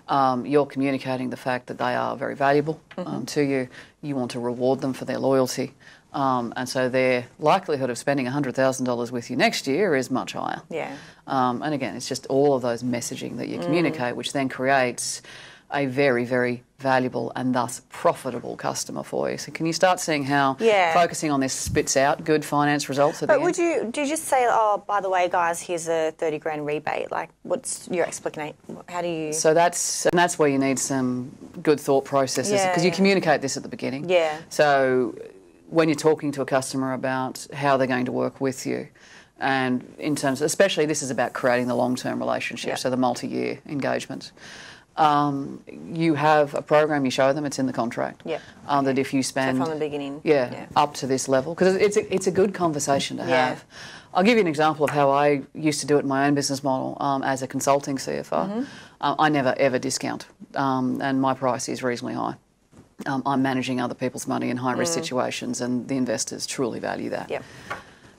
You're communicating the fact that they are very valuable to you. You want to reward them for their loyalty. And so their likelihood of spending $100,000 with you next year is much higher. And again, it's just all of those messaging that you communicate, which then creates a very, very valuable and thus profitable customer for you. So can you start seeing how focusing on this spits out good finance results at the end? But would you, do you just say, oh, by the way, guys, here's a 30 grand rebate? Like, what's your explanation? How do you... So that's where you need some good thought processes because you communicate this at the beginning. So when you're talking to a customer about how they're going to work with you, and in terms, especially this is about creating the long-term relationship, so the multi-year engagement. You have a program you show them, it's in the contract. That if you spend... So from the beginning. Up to this level. Because it's a good conversation to have. I'll give you an example of how I used to do it in my own business model as a consulting CFO. I never, ever discount. And my price is reasonably high. I'm managing other people's money in high-risk situations, and the investors truly value that.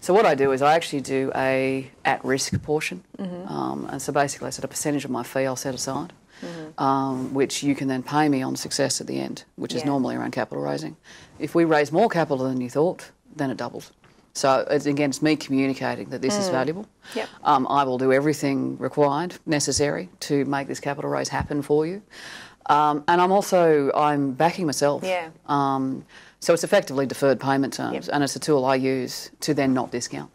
So what I do is I actually do a at-risk portion. And so basically I set a percentage of my fee I'll set aside. Which you can then pay me on success at the end, which is normally around capital raising. If we raise more capital than you thought, then it doubles. So, again, it's me communicating that this is valuable. I will do everything required, necessary, to make this capital raise happen for you. And I'm backing myself. So it's effectively deferred payment terms, and it's a tool I use to then not discount.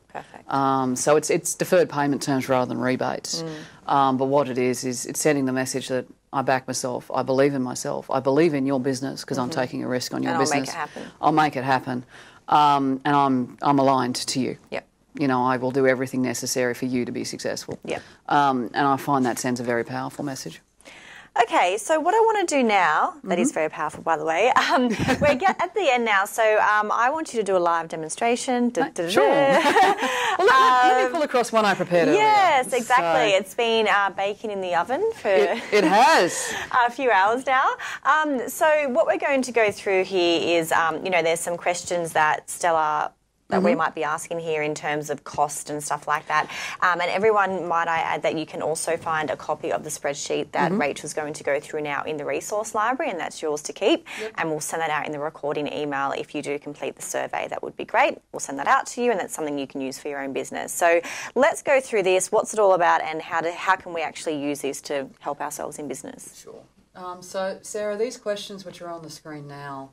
So it's deferred payment terms rather than rebates. But what it is it's sending the message that I back myself, I believe in myself, I believe in your business because I'm taking a risk on your business. I'll make it happen. And I'm aligned to you. You know, I will do everything necessary for you to be successful. And I find that sends a very powerful message. Okay, so what I want to do now, that is very powerful, by the way, we're at the end now, so I want you to do a live demonstration. Sure. Well, let me pull across one I prepared earlier. Yes, exactly. So. It's been baking in the oven for... It has. a few hours now. So what we're going to go through here is, you know, there's some questions that Stella... that we might be asking here in terms of cost and stuff like that. And everyone, might I add, that you can also find a copy of the spreadsheet that Rachel's going to go through now in the resource library, and that's yours to keep. And we'll send that out in the recording email. If you do complete the survey, that would be great. We'll send that out to you, and that's something you can use for your own business. So let's go through this. What's it all about, and how can we actually use these to help ourselves in business? Sure. So, Sarah, these questions which are on the screen now,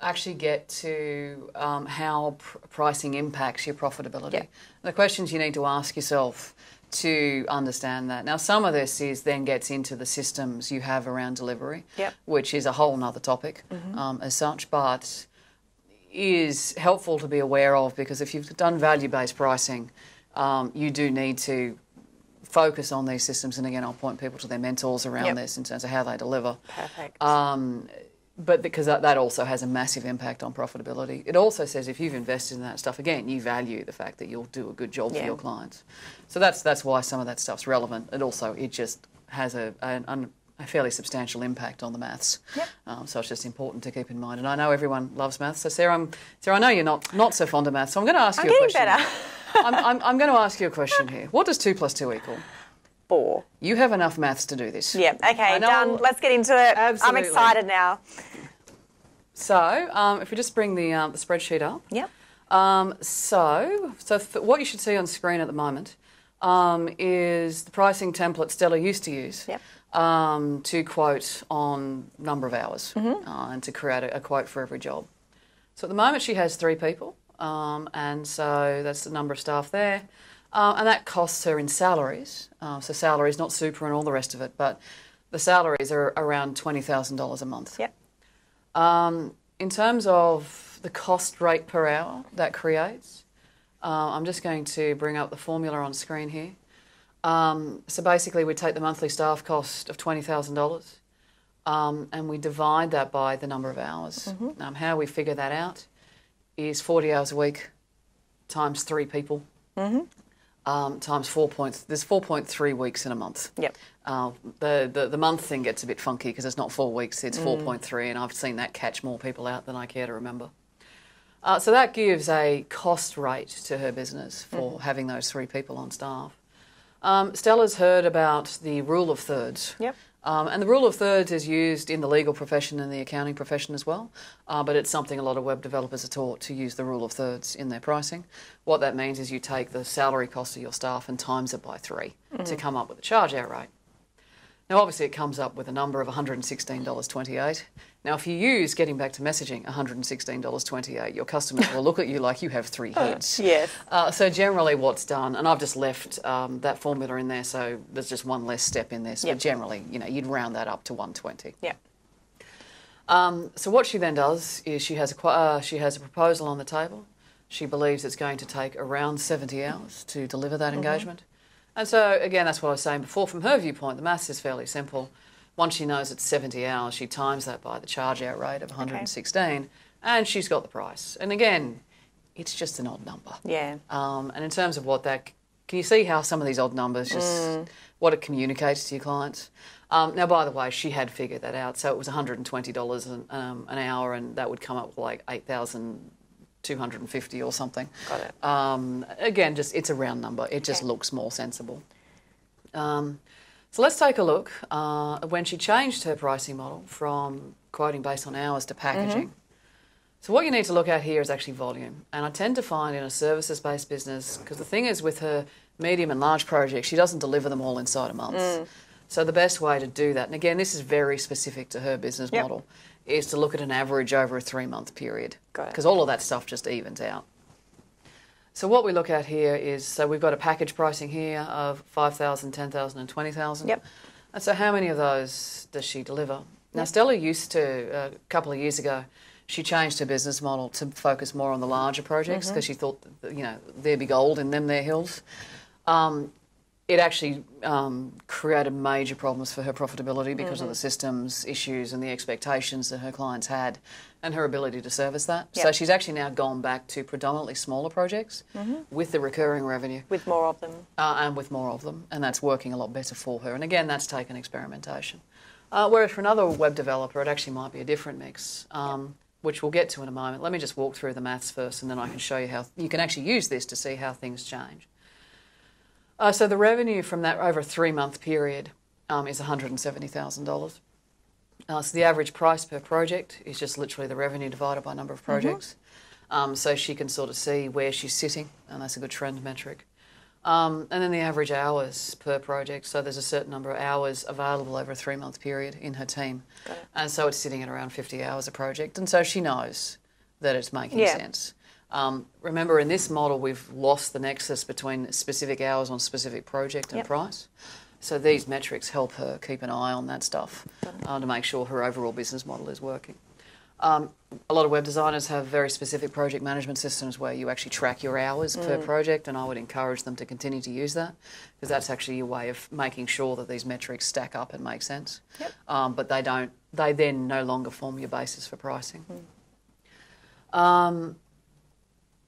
actually get to how pricing impacts your profitability. Yeah. The questions you need to ask yourself to understand that. Now, some of this is then gets into the systems you have around delivery, yep, which is a whole nother topic, mm-hmm, as such, but is helpful to be aware of, because if you've done value-based pricing, you do need to focus on these systems. And again, I'll point people to their mentors around, yep, this in terms of how they deliver. Perfect. But because that also has a massive impact on profitability. It also says if you've invested in that stuff, again, you value the fact that you'll do a good job, yeah, for your clients. So that's why some of that stuff's relevant. And also, it just has a fairly substantial impact on the maths. Yep. So it's just important to keep in mind. And I know everyone loves maths. So Sarah, Sarah, I know you're not so fond of maths. So I'm going to ask you a question. I'm getting better. I'm going to ask you a question here. What does 2 + 2 equal? 4. You have enough maths to do this. Yeah, okay, done. Let's get into it. Absolutely. I'm excited now. So if we just bring the spreadsheet up. Yep. So what you should see on screen at the moment is the pricing template Stella used to use, yep, to quote on number of hours, mm-hmm, and to create a quote for every job. So at the moment she has 3 people, and so that's the number of staff there. And that costs her in salaries, so salaries, not super and all the rest of it, but the salaries are around $20,000 a month. Yep. In terms of the cost rate per hour that creates, I'm just going to bring up the formula on screen here. So basically we take the monthly staff cost of $20,000 and we divide that by the number of hours. Mm-hmm. How we figure that out is 40 hours a week times 3 people. Mm-hmm. Times 4 points. There's 4.3 weeks in a month. Yep. The month thing gets a bit funky because it's not 4 weeks, it's 4.3, and I've seen that catch more people out than I care to remember. So that gives a cost rate to her business for having those 3 people on staff. Stella's heard about the rule of thirds. Yep. And the rule of thirds is used in the legal profession and the accounting profession as well, but it's something a lot of web developers are taught to use the rule of thirds in their pricing. What that means is you take the salary cost of your staff and times it by 3 to come up with a charge out rate. Now, obviously, it comes up with a number of $116.28. Now, if you use, getting back to messaging, $116.28, your customers will look at you like you have 3 heads. Yes. So generally what's done, and I've just left that formula in there, so there's just one less step in there. So yep, generally, you know, you'd round that up to 120. Yeah. So what she then does is she has a proposal on the table. She believes it's going to take around 70 hours to deliver that engagement. And so, again, that's what I was saying before. From her viewpoint, the maths is fairly simple. Once she knows it's 70 hours, she times that by the charge-out rate of 116, okay, and she's got the price. And, again, it's just an odd number. Yeah. And in terms of what that... Can you see how some of these odd numbers, just what it communicates to your clients? Now, by the way, she had figured that out. So it was $120 an hour, and that would come up with like $8,250 or something. Got it. Again, just it's a round number. It just looks more sensible. So let's take a look. When she changed her pricing model from quoting based on hours to packaging. So what you need to look at here is actually volume. And I tend to find in a services-based business, because the thing is with her medium and large projects, she doesn't deliver them all inside a month. So the best way to do that, and again, this is very specific to her business model, is to look at an average over a 3-month period, because all of that stuff just evens out. So what we look at here is, so we've got a package pricing here of 5,000, 10,000 and 20,000. Yep. And so how many of those does she deliver? Now, Stella used to, a couple of years ago, she changed her business model to focus more on the larger projects because she thought, you know, there'd be gold in them, their hills. It actually created major problems for her profitability because of the systems issues and the expectations that her clients had and her ability to service that. Yep. So she's actually now gone back to predominantly smaller projects with the recurring revenue. With more of them. And with more of them. And that's working a lot better for her. And again, that's taken experimentation. Whereas for another web developer, it actually might be a different mix, which we'll get to in a moment. Let me just walk through the maths first and then I can show you how you can actually use this to see how things change. So the revenue from that over a 3-month period is $170,000. So the average price per project is just literally the revenue divided by number of projects. So she can sort of see where she's sitting, and that's a good trend metric. And then the average hours per project. So there's a certain number of hours available over a 3-month period in her team. And so it's sitting at around 50 hours a project. And so she knows that it's making sense. Remember, in this model, we've lost the nexus between specific hours on specific project and price. So these metrics help her keep an eye on that stuff to make sure her overall business model is working. A lot of web designers have very specific project management systems where you actually track your hours per project, and I would encourage them to continue to use that because that's actually your way of making sure that these metrics stack up and make sense. But they don't. They then no longer form your basis for pricing.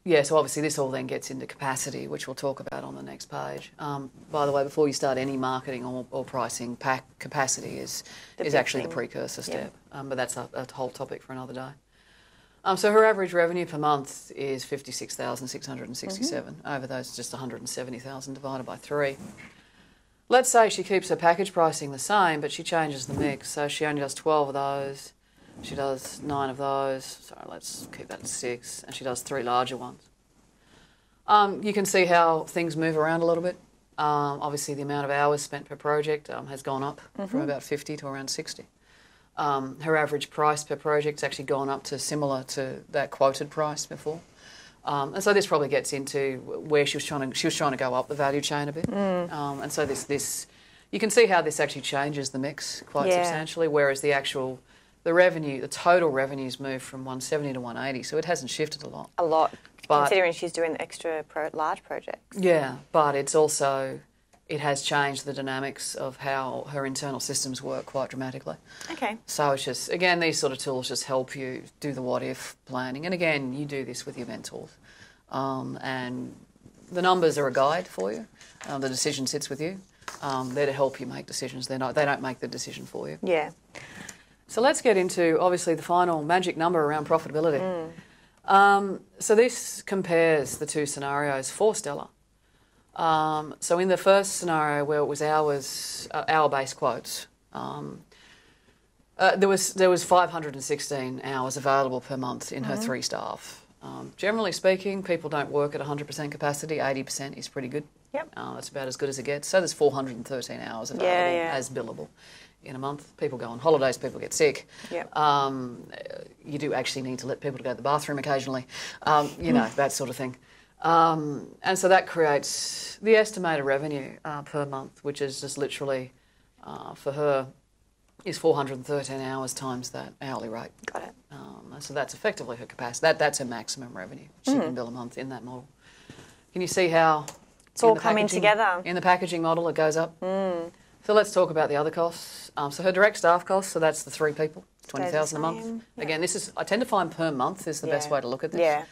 Yeah, so obviously this all then gets into capacity, which we'll talk about on the next page. By the way, before you start any marketing or pricing, capacity is actually the precursor step. But that's a whole topic for another day. So her average revenue per month is $56,667 over those just $170,000 divided by 3. Let's say she keeps her package pricing the same, but she changes the mix. So she only does 12 of those. She does 9 of those. Sorry, let's keep that at 6. And she does 3 larger ones. You can see how things move around a little bit. Obviously, the amount of hours spent per project has gone up from about 50 to around 60. Her average price per project's actually gone up to similar to that quoted price before. And so this probably gets into where she was trying to go up the value chain a bit. And so this you can see how this actually changes the mix quite substantially, whereas the actual the total revenues moved from 170 to 180, so it hasn't shifted a lot. But considering she's doing the extra large projects. Yeah, but it's also, it has changed the dynamics of how her internal systems work quite dramatically. Okay. So it's just, again, these sort of tools just help you do the what-if planning. And again, you do this with your mentors. And the numbers are a guide for you. The decision sits with you. They're to help you make decisions. They don't make the decision for you. Yeah. So let's get into, obviously, the final magic number around profitability. So this compares the two scenarios for Stella. So in the first scenario where it was hour-based quotes, there was 516 hours available per month in her 3 staff. Generally speaking, people don't work at 100% capacity. 80% is pretty good. That's about as good as it gets. So there's 413 hours available as billable. In a month, people go on holidays, people get sick. You do actually need to let people go to the bathroom occasionally, you know, that sort of thing. And so that creates the estimated revenue per month, which is just literally, for her, is 413 hours times that hourly rate. Got it. So that's effectively her capacity. That's her maximum revenue she can bill a month in that model. Can you see how it's all coming together? In the packaging model, it goes up. So let's talk about the other costs. So her direct staff costs, so that's the 3 people, $20,000 a month. Again, this is, I tend to find per month is the best way to look at this.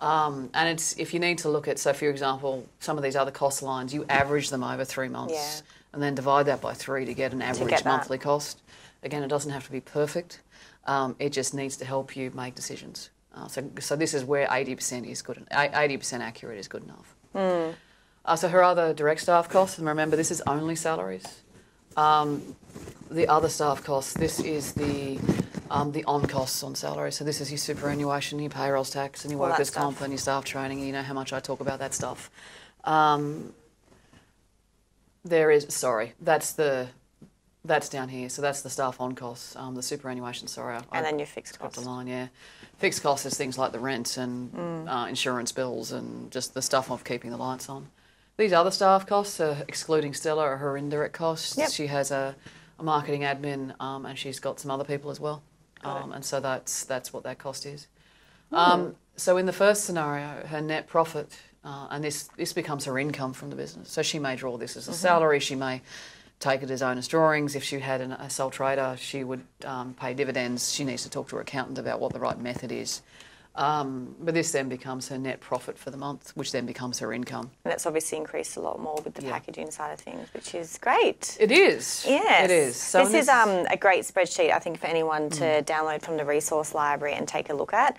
And it's, if you need to look at, so for example, some of these other cost lines, you average them over 3 months and then divide that by 3 to get an average monthly cost. Again, it doesn't have to be perfect. It just needs to help you make decisions. So this is where 80% is good, 80% accurate is good enough. So her other direct staff costs, and remember this is only salaries. The other staff costs, this is the on-costs on salary. So this is your superannuation, your payrolls tax, and your workers' comp and your staff training. You know how much I talk about that stuff. That's down here. So that's the staff on-costs, the superannuation, sorry. And then your fixed costs. Fixed costs is things like the rent and insurance bills and just the stuff of keeping the lights on. These other staff costs, excluding Stella, are her indirect costs. She has a marketing admin and she's got some other people as well. And so that's what that cost is. So in the first scenario, her net profit, and this becomes her income from the business. So she may draw this as a salary. She may take it as owner's drawings. If she had a sole trader, she would pay dividends. She needs to talk to her accountant about what the right method is. But this then becomes her net profit for the month, which then becomes her income. And that's obviously increased a lot more with the packaging side of things, which is great. It is. Yes. It is. So this is a great spreadsheet, I think, for anyone to download from the resource library and take a look at.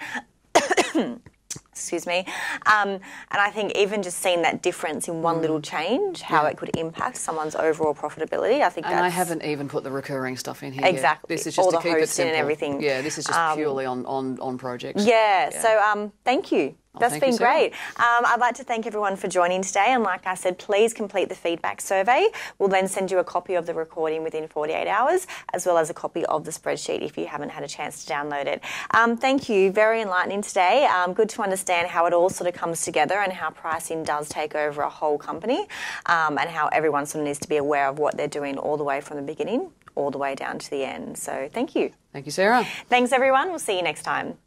Excuse me. And I think even just seeing that difference in one little change, how it could impact someone's overall profitability, I think I haven't even put the recurring stuff in here yet. This is just all to the keep it simple. And everything. Yeah, this is just purely on projects. So thank you That's been great. I'd like to thank everyone for joining today. And like I said, please complete the feedback survey. We'll then send you a copy of the recording within 48 hours, as well as a copy of the spreadsheet if you haven't had a chance to download it. Thank you. Very enlightening today. Good to understand how it all sort of comes together and how pricing does take over a whole company, and how everyone sort of needs to be aware of what they're doing all the way from the beginning all the way down to the end. So thank you. Thank you, Sarah. Thanks, everyone. We'll see you next time.